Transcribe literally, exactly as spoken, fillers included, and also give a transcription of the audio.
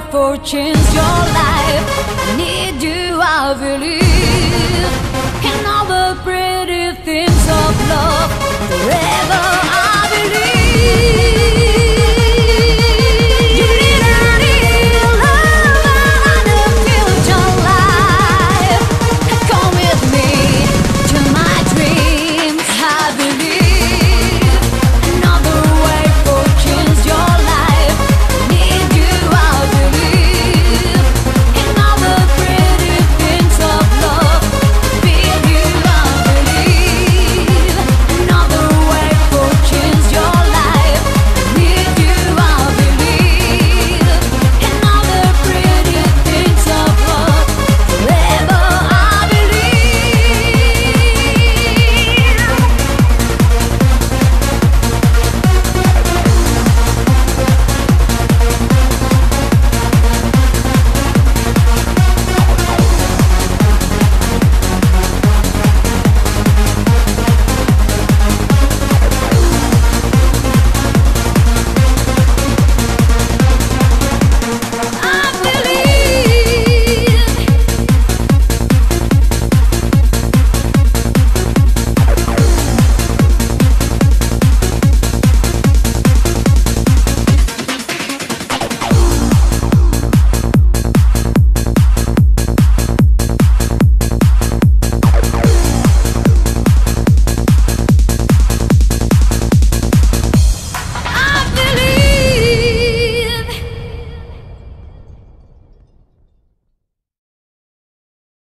fight for change your life. I need you, I believe in all the pretty things of love forever.